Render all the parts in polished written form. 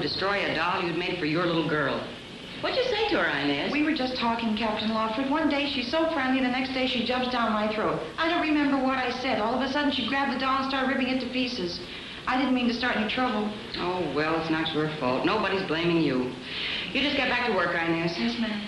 Destroy a doll you'd made for your little girl. What'd you say to her, Inez? We were just talking, Captain Lawford. One day she's so friendly, the next day she jumps down my throat. I don't remember what I said. All of a sudden she grabbed the doll and started ripping it to pieces. I didn't mean to start any trouble. Oh, well, it's not your fault. Nobody's blaming you. You just get back to work, Inez. Yes, ma'am.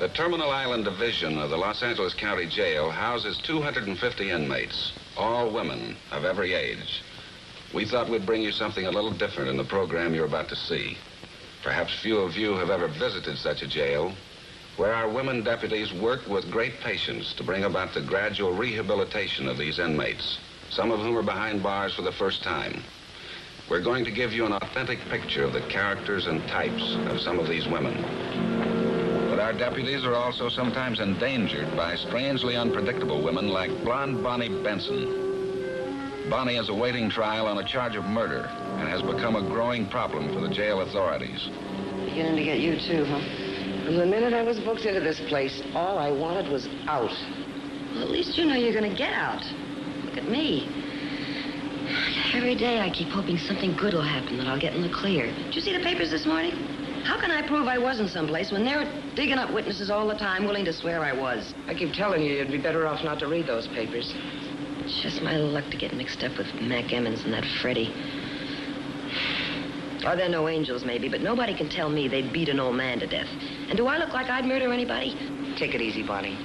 The Terminal Island Division of the Los Angeles County Jail houses 250 inmates, all women of every age. We thought we'd bring you something a little different in the program you're about to see. Perhaps few of you have ever visited such a jail, where our women deputies work with great patience to bring about the gradual rehabilitation of these inmates, some of whom are behind bars for the first time. We're going to give you an authentic picture of the characters and types of some of these women. Our deputies are also sometimes endangered by strangely unpredictable women like blonde Bonnie Benson. Bonnie is awaiting trial on a charge of murder and has become a growing problem for the jail authorities. Beginning to get you too, huh? From the minute I was booked into this place, all I wanted was out. Well, at least you know you're going to get out. Look at me. Every day I keep hoping something good will happen, that I'll get in the clear. Did you see the papers this morning? How can I prove I wasn't someplace when they're digging up witnesses all the time willing to swear I was? I keep telling you, you'd be better off not to read those papers. It's just my luck to get mixed up with Mac Emmons and that Freddie. Oh, they're no angels, maybe, but nobody can tell me they'd beat an old man to death. And do I look like I'd murder anybody? Take it easy, Bonnie.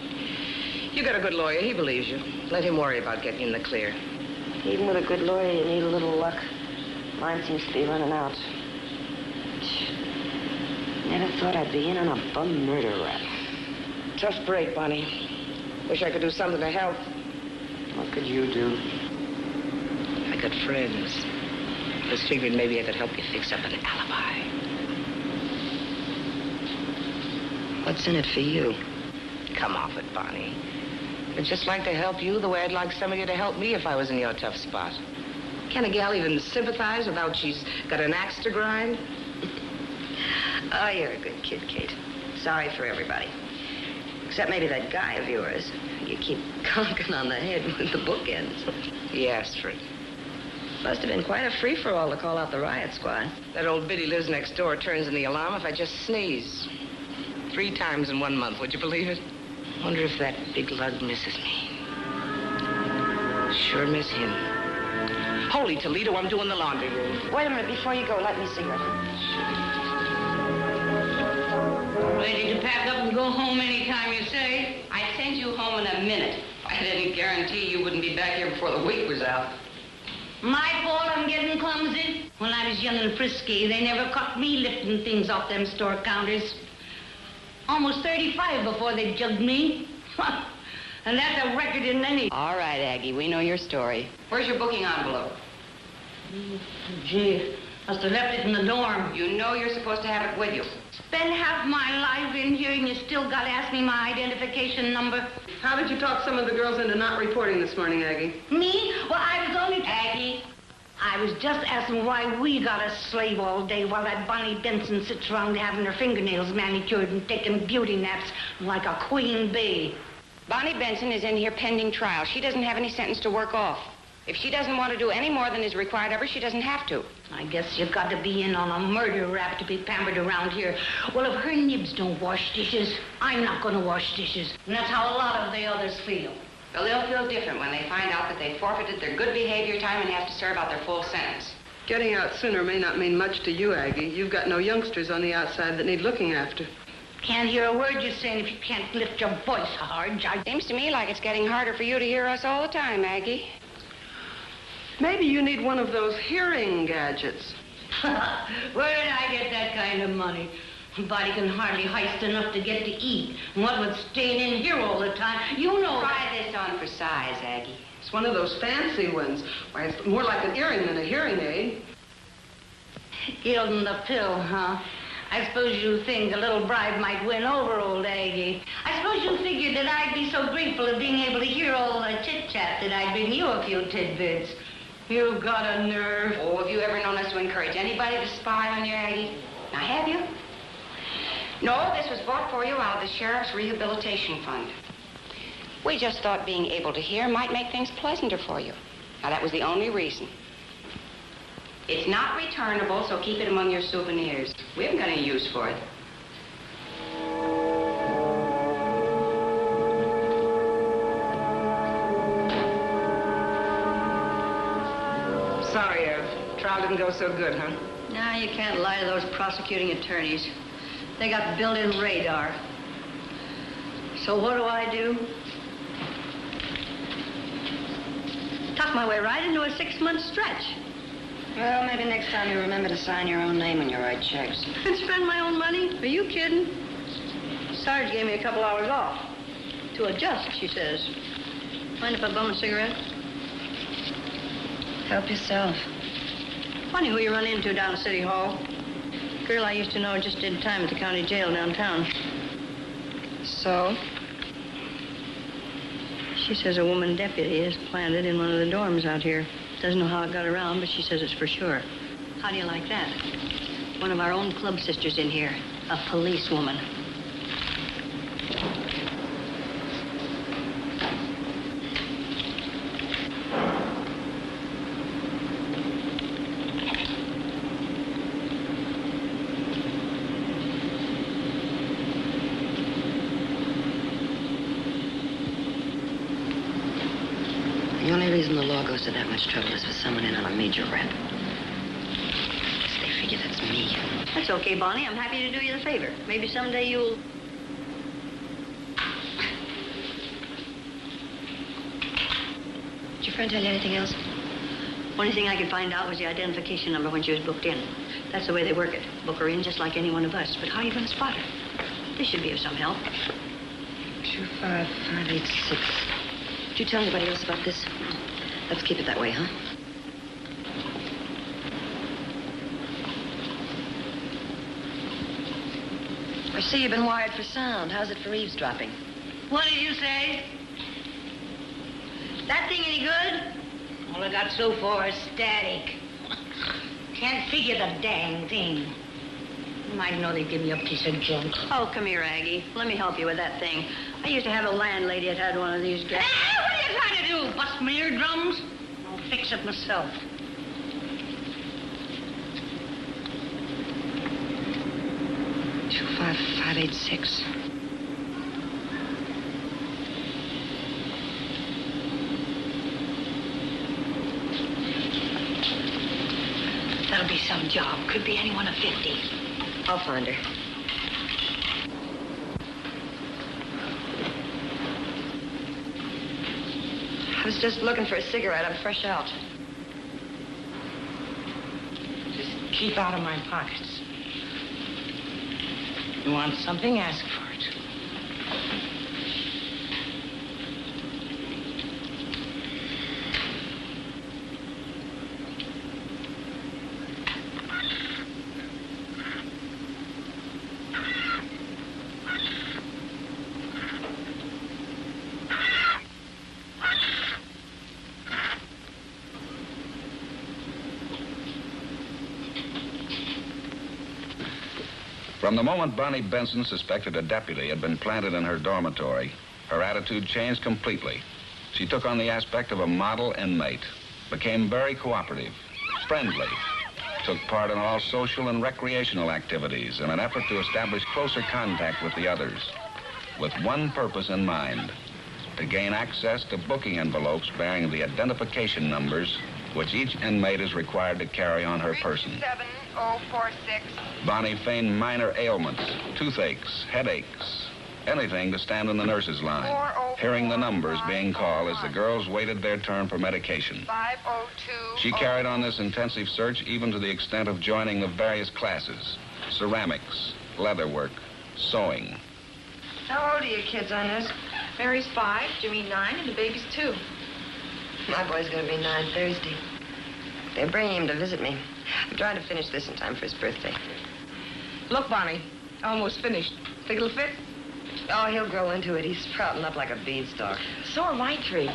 You got a good lawyer. He believes you. Let him worry about getting in the clear. Even with a good lawyer, you need a little luck. Mine seems to be running out. Never thought I'd be in on a bum murder rap. Tough break, Bonnie. Wish I could do something to help. What could you do? I got friends. I was figuring maybe I could help you fix up an alibi. What's in it for you? Come off it, Bonnie. I'd just like to help you the way I'd like some of you to help me if I was in your tough spot. Can a gal even sympathize without she's got an axe to grind? Oh, you're a good kid, Kate. Sorry for everybody. Except maybe that guy of yours. You keep conking on the head with the bookends. He asked for it. Must have been quite a free-for-all to call out the riot squad. That old biddy lives next door turns in the alarm if I just sneeze. 3 times in 1 month, would you believe it? Wonder if that big lug misses me. Sure miss him. Holy Toledo, I'm doing the laundry room. Wait a minute, before you go, let me see her. Ready to pack up and go home anytime you say? I'd send you home in a minute. I didn't guarantee you wouldn't be back here before the week was out. My fault I'm getting clumsy. When I was young and frisky, they never caught me lifting things off them store counters. Almost 35 before they jugged me. And that's a record in any... All right, Aggie, we know your story. Where's your booking envelope? Gee, must have left it in the dorm. You know you're supposed to have it with you. Spend half my life in here and you still gotta ask me my identification number. How did you talk some of the girls into not reporting this morning, Aggie? Me? Well, I was only... Aggie, I was just asking why we gotta slave all day while that Bonnie Benson sits around having her fingernails manicured and taking beauty naps like a queen bee. Bonnie Benson is in here pending trial. She doesn't have any sentence to work off. If she doesn't want to do any more than is required of her, she doesn't have to. I guess you've got to be in on a murder rap to be pampered around here. Well, if her nibs don't wash dishes, I'm not going to wash dishes. And that's how a lot of the others feel. Well, they'll feel different when they find out that they forfeited their good behavior time and have to serve out their full sentence. Getting out sooner may not mean much to you, Aggie. You've got no youngsters on the outside that need looking after. Can't hear a word you're saying if you can't lift your voice hard, Judge. Seems to me like it's getting harder for you to hear us all the time, Aggie. Maybe you need one of those hearing gadgets. Where did I get that kind of money? A body can hardly heist enough to get to eat. And what with staying in here all the time, you know... Try this on for size, Aggie. It's one of those fancy ones. Why, it's more like an earring than a hearing aid. Gilding the pill, huh? I suppose you think a little bribe might win over old Aggie. I suppose you figured that I'd be so grateful of being able to hear all the chit-chat that I'd bring you a few tidbits. You've got a nerve. Oh, have you ever known us to encourage anybody to spy on you, Aggie? Now, have you? No, this was bought for you out of the Sheriff's Rehabilitation Fund. We just thought being able to hear might make things pleasanter for you. Now, that was the only reason. It's not returnable, so keep it among your souvenirs. We haven't got any use for it. Sorry, Ev. Trial didn't go so good, huh? No, you can't lie to those prosecuting attorneys. They got built-in radar. So what do I do? Talk my way right into a 6-month stretch. Well, maybe next time you remember to sign your own name when you write checks. And spend my own money? Are you kidding? Sarge gave me a couple hours off. To adjust, she says. Mind if I bum a cigarette? Help yourself. Funny who you run into down at City Hall. A girl I used to know just did time at the county jail downtown. So? She says a woman deputy is planted in one of the dorms out here. Doesn't know how it got around, but she says it's for sure. How do you like that? One of our own club sisters in here, a policewoman. Goes to that much trouble is for someone in on a major rap. I guess they figure that's me. That's okay, Bonnie. I'm happy to do you the favor. Maybe someday you'll... Did your friend tell you anything else? Only thing I could find out was the identification number when she was booked in. That's the way they work it. Book her in just like any one of us. But how are you going to spot her? This should be of some help. 25586. Did you tell anybody else about this? Let's keep it that way, huh? I see you've been wired for sound. How's it for eavesdropping? What did you say? That thing any good? All I got so far is static. Can't figure the dang thing. You might know they'd give me a piece of junk. Oh, come here, Aggie. Let me help you with that thing. I used to have a landlady that had one of these guys. What do you bust my eardrums? I'll fix it myself. $25586. That'll be some job. Could be any one of 50. I'll find her. I was just looking for a cigarette. I'm fresh out. Just keep out of my pockets. You want something, ask for it. From the moment Bonnie Benson suspected a deputy had been planted in her dormitory, Her attitude changed completely. She took on the aspect of a model inmate, became very cooperative, friendly, took part in all social and recreational activities in an effort to establish closer contact with the others, with one purpose in mind: to gain access to booking envelopes bearing the identification numbers which each inmate is required to carry on her person. 37046. Bonnie feigned minor ailments, toothaches, headaches, anything to stand in the nurse's line, hearing the numbers being called as the girls waited their turn for medication. 502. She carried on this intensive search even to the extent of joining the various classes: ceramics, leatherwork, sewing. How old are you kids on this? Mary's 5, Jimmy 9, and the baby's 2. My boy's going to be 9 Thursday. They're bringing him to visit me. I'm trying to finish this in time for his birthday. Look, Bonnie, almost finished. Think it'll fit? Oh, he'll grow into it. He's sprouting up like a beanstalk. So are my 3.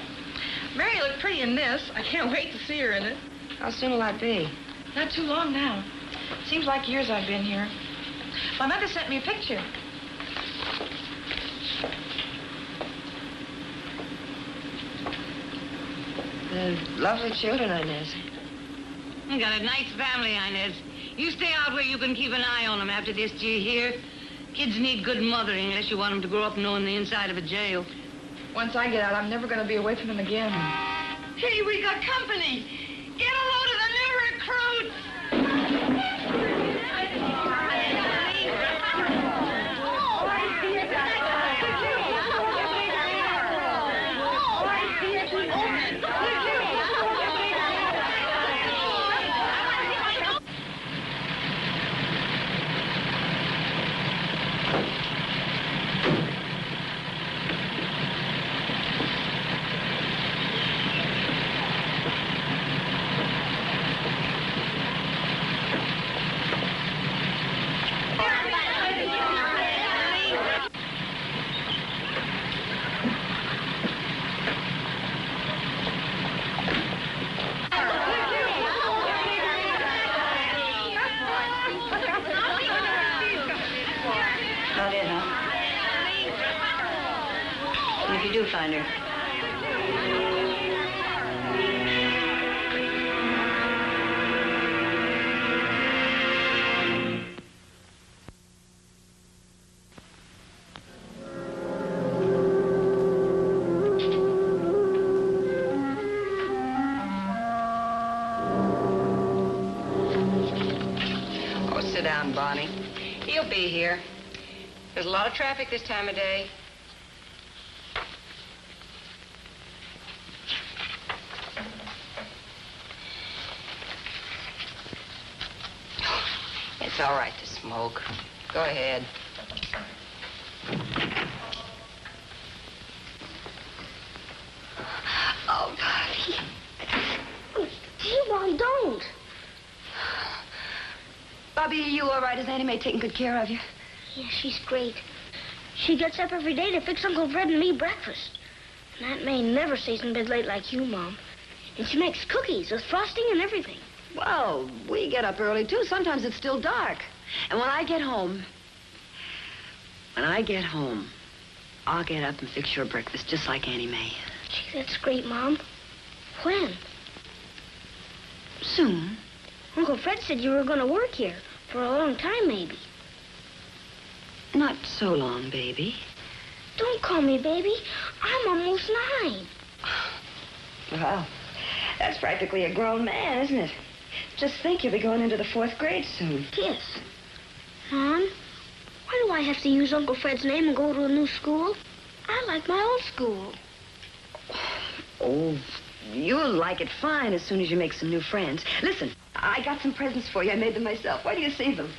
Mary looked pretty in this. I can't wait to see her in it. How soon will that be? Not too long now. Seems like years I've been here. My mother sent me a picture. Lovely children, Inez. You got a nice family, Inez. You stay out where you can keep an eye on them after this, do you hear? Kids need good mothering unless you want them to grow up knowing the inside of a jail. Once I get out, I'm never going to be away from them again. Hey, we got company. Get a load of the new recruits. Bonnie, he'll be here. There's a lot of traffic this time of day. It's all right to smoke. Go ahead. Oh, Bobby. Gee, Mom, don't. Bobby, are you all right? Is Annie Mae taking good care of you? Yeah, she's great. She gets up every day to fix Uncle Fred and me breakfast. And Aunt Mae never stays in bed late like you, Mom. And she makes cookies with frosting and everything. Well, we get up early, too. Sometimes it's still dark. And when I get home, I'll get up and fix your breakfast just like Annie Mae. Gee, that's great, Mom. When? Soon. Uncle Fred said you were going to work here for a long time, maybe. Not so long, baby. Don't call me baby. I'm almost 9. Well, that's practically a grown man, isn't it? Just think, you'll be going into the 4th grade soon. Yes. Mom, why do I have to use Uncle Fred's name and go to a new school? I like my old school. Oh, you'll like it fine as soon as you make some new friends. Listen, I got some presents for you. I made them myself. Why do you save them?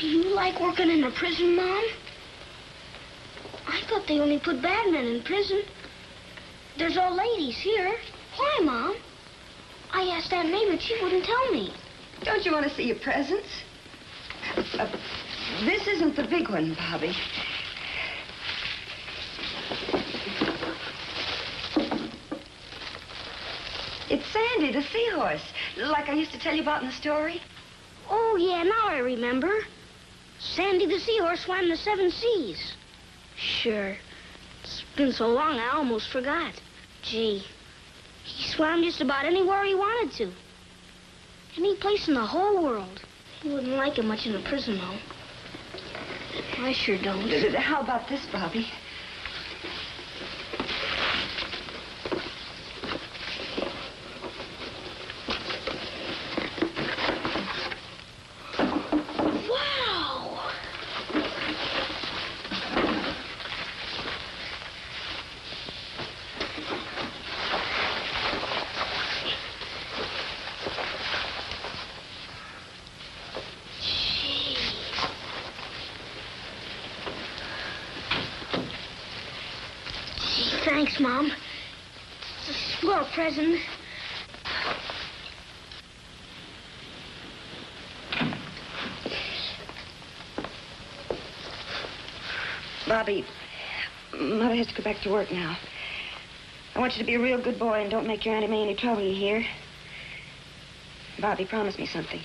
Do you like working in a prison, Mom? I thought they only put bad men in prison. There's all ladies here. Why, Mom? I asked Aunt Mae, but she wouldn't tell me. Don't you want to see your presents? This isn't the big one, Bobby. It's Sandy, the seahorse, like I used to tell you about in the story. Oh, yeah, now I remember. Sandy the seahorse swam the 7 seas. Sure. It's been so long, I almost forgot. Gee, he swam just about anywhere he wanted to. Any place in the whole world. He wouldn't like it much in a prison, though. I sure don't. How about this, Bobby? Thanks, Mom. It's a swell present. Bobby, Mother has to go back to work now. I want you to be a real good boy and don't make your Auntie Mae any trouble, you hear? Bobby, promise me something.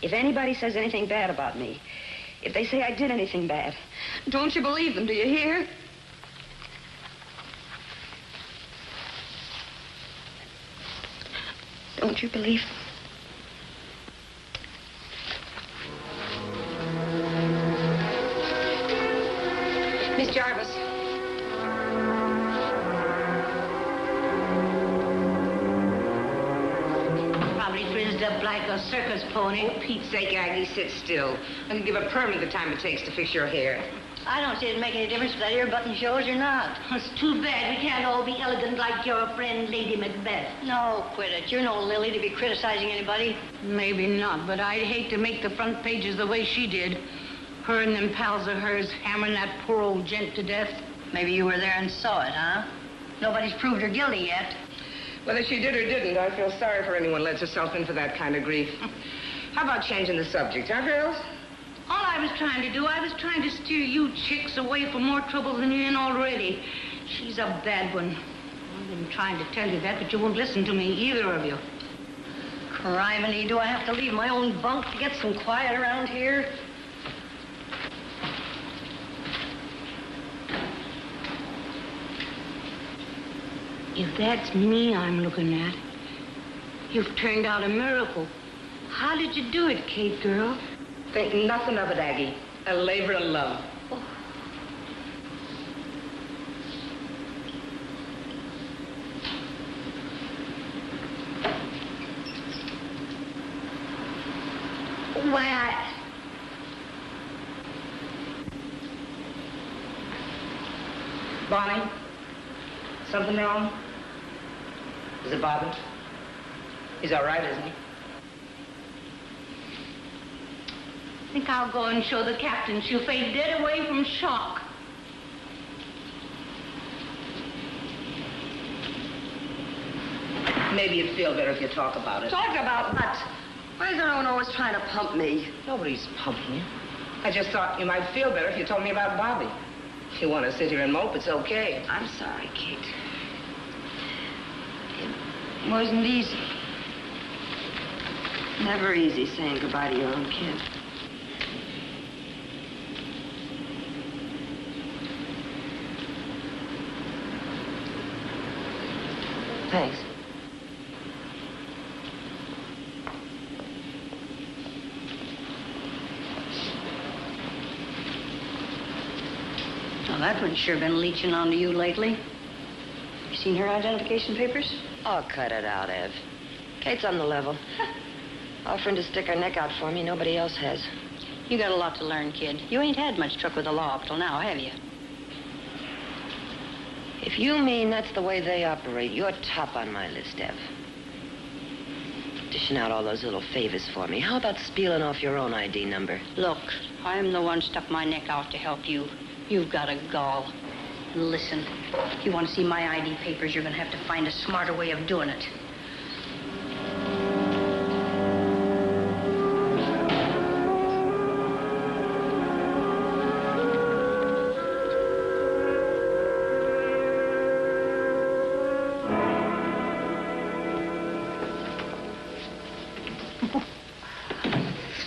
If anybody says anything bad about me, if they say I did anything bad, don't you believe them, do you hear? Don't you believe? Miss Jarvis. Probably frizzed up like a circus pony. Oh, Pete's sake, Aggie, sit still. I can give a permit the time it takes to fix your hair. I don't see it make any difference if that ear button shows or not. It's too bad we can't all be elegant like your friend Lady Macbeth. No, quit it. You're no Lily to be criticizing anybody. Maybe not, but I'd hate to make the front pages the way she did. Her and them pals of hers hammering that poor old gent to death. Maybe you were there and saw it, huh? Nobody's proved her guilty yet. Whether she did or didn't, I feel sorry for anyone who lets herself in for that kind of grief. How about changing the subject, huh, girls? All I was trying to do, I was trying to steer you chicks away from more trouble than you're in already. She's a bad one. I've been trying to tell you that, but you won't listen to me, either of you. Criminy, do I have to leave my own bunk to get some quiet around here? If that's me I'm looking at, you've turned out a miracle. How did you do it, Kate girl? Think nothing of it, Aggie. A labor of love. Oh. Why, Bonnie, something wrong? Is it Bobby? He's all right, isn't he? I think I'll go and show the captain. She'll fade dead away from shock. Maybe you'd feel better if you talk about it. Talk about what? Why is everyone always trying to pump me? Nobody's pumping you. I just thought you might feel better if you told me about Bobby. If you want to sit here and mope, it's okay. I'm sorry, Kate. It wasn't easy. Never easy saying goodbye to your own kid. Thanks. Well, that one's sure been leeching onto you lately. You seen her identification papers? Oh, cut it out, Ev. Kate's on the level. Offering to stick her neck out for me, nobody else has. You got a lot to learn, kid. You ain't had much truck with the law up till now, have you? If you mean that's the way they operate, you're top on my list, Ev. Dishing out all those little favors for me. How about spieling off your own ID number? Look, I'm the one stuck my neck out to help you. You've got a gall. Listen, if you want to see my ID papers, you're going to have to find a smarter way of doing it.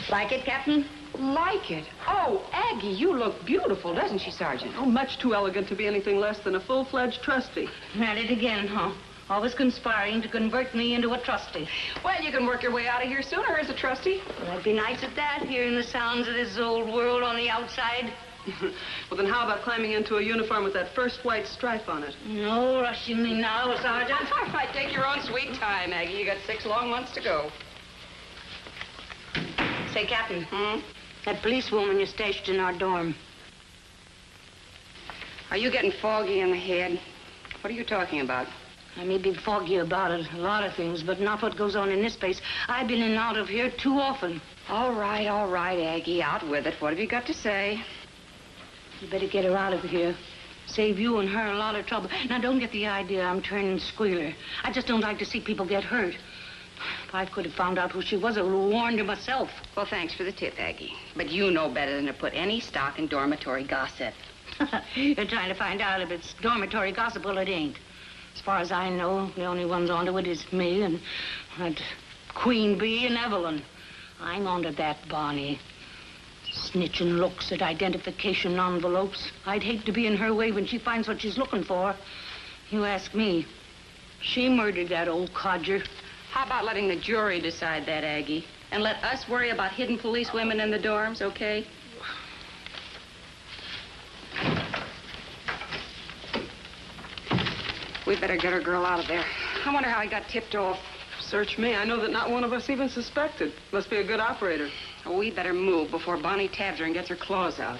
Like it, Captain? Like it? Oh, Aggie, you look beautiful, doesn't she, Sergeant? Oh, much too elegant to be anything less than a full-fledged trustee. At it again, huh? Always conspiring to convert me into a trustee. Well, you can work your way out of here sooner as a trustee. Well, that'd be nice at that, hearing the sounds of this old world on the outside. Well, then how about climbing into a uniform with that first white stripe on it? No rushing me now, Sergeant. All right, take your own sweet time, Aggie. You got 6 long months to go. Say, Captain, that policewoman you stashed in our dorm. Are you getting foggy in the head? What are you talking about? I may be foggy about it, a lot of things, but not what goes on in this place. I've been in and out of here too often. All right, Aggie, out with it. What have you got to say? You better get her out of here. Save you and her a lot of trouble. Now, don't get the idea I'm turning squealer. I just don't like to see people get hurt. If I could have found out who she was, I would have warned her myself. Well, thanks for the tip, Aggie. But you know better than to put any stock in dormitory gossip. You're trying to find out if it's dormitory gossip. Well, it ain't. As far as I know, the only ones onto it is me and that Queen Bee and Evelyn. I'm onto that, Bonnie. Snitching looks at identification envelopes. I'd hate to be in her way when she finds what she's looking for. You ask me. She murdered that old codger. How about letting the jury decide that, Aggie? And let us worry about hidden police women in the dorms, okay? We better get our girl out of there. I wonder how he got tipped off. Search me. I know that not one of us even suspected. Must be a good operator. Oh, we better move before Bonnie tabs her and gets her claws out.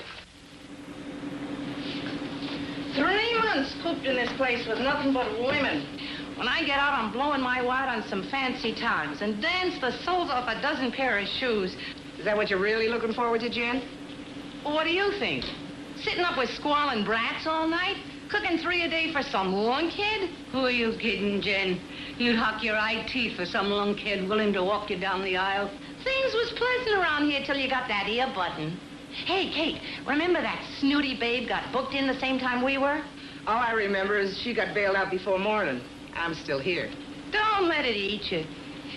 3 months cooped in this place with nothing but women. When I get out, I'm blowing my wad on some fancy times and dance the soles off a dozen pair of shoes. Is that what you're really looking forward to, Jen? Well, what do you think? Sitting up with squalling brats all night? Cooking 3 a day for some lunkhead? Who are you kidding, Jen? You'd hock your IT for some lunkhead willing to walk you down the aisle. Things was pleasant around here till you got that ear button. Hey, Kate, remember that snooty babe got booked in the same time we were? All I remember is she got bailed out before morning. I'm still here. Don't let it eat you.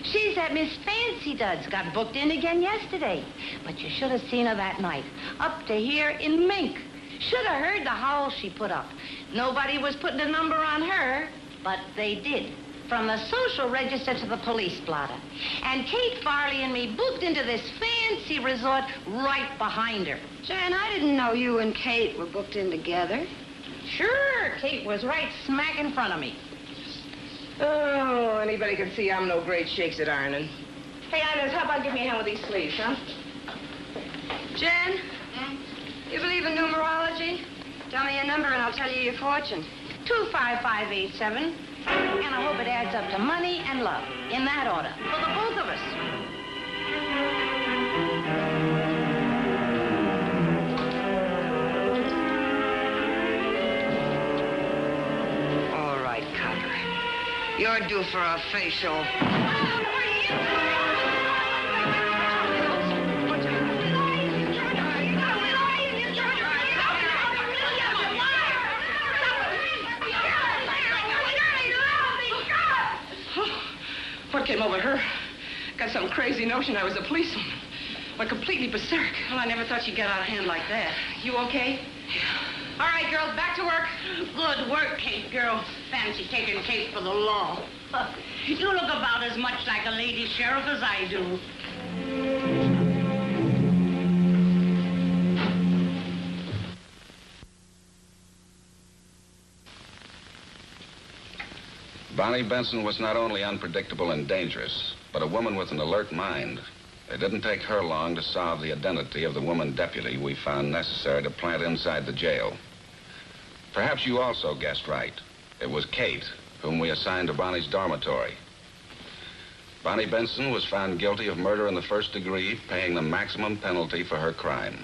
She's that Miss Fancy Duds got booked in again yesterday. But you should have seen her that night. Up to here in mink. Should have heard the howl she put up. Nobody was putting a number on her, but they did. From the social register to the police blotter. And Kate Farley and me booked into this fancy resort right behind her. Jen, I didn't know you and Kate were booked in together. Sure, Kate was right smack in front of me. Oh, anybody can see I'm no great shakes at ironing. Hey, Inez, how about give me a hand with these sleeves, huh? Jen? You believe in numerology? Tell me your number and I'll tell you your fortune. 25587. And I hope it adds up to money and love. In that order. For the both of us. All right, Cotter. You're due for a facial. What came over her? Got some crazy notion I was a policewoman. Went completely berserk. Well, I never thought she'd get out of hand like that. You okay? Yeah. All right, girls, back to work. Good work, Kate, girl. Fancy taking Kate for the law. You look about as much like a lady sheriff as I do. Bonnie Benson was not only unpredictable and dangerous, but a woman with an alert mind. It didn't take her long to solve the identity of the woman deputy we found necessary to plant inside the jail. Perhaps you also guessed right. It was Kate, whom we assigned to Bonnie's dormitory. Bonnie Benson was found guilty of murder in the first degree, paying the maximum penalty for her crime.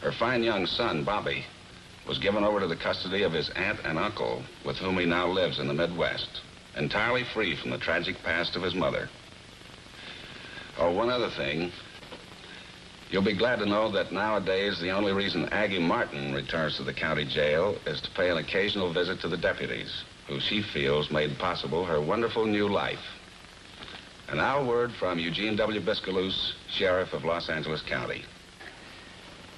Her fine young son, Bobby, was given over to the custody of his aunt and uncle, with whom he now lives in the Midwest, entirely free from the tragic past of his mother. Oh, one other thing. You'll be glad to know that nowadays the only reason Aggie Martin returns to the county jail is to pay an occasional visit to the deputies, who she feels made possible her wonderful new life. And our word from Eugene W. Biscailuz, Sheriff of Los Angeles County.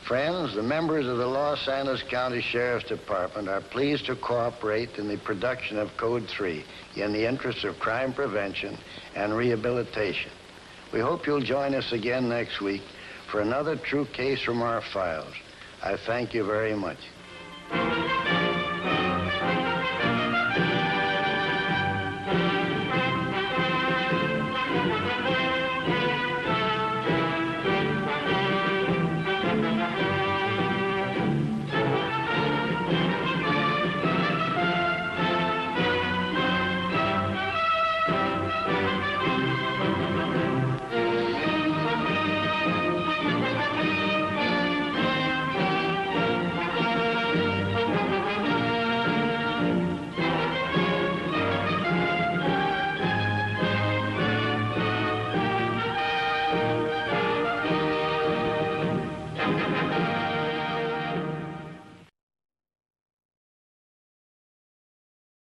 Friends, the members of the Los Angeles County Sheriff's Department are pleased to cooperate in the production of Code 3 in the interests of crime prevention and rehabilitation. We hope you'll join us again next week for another true case from our files. I thank you very much.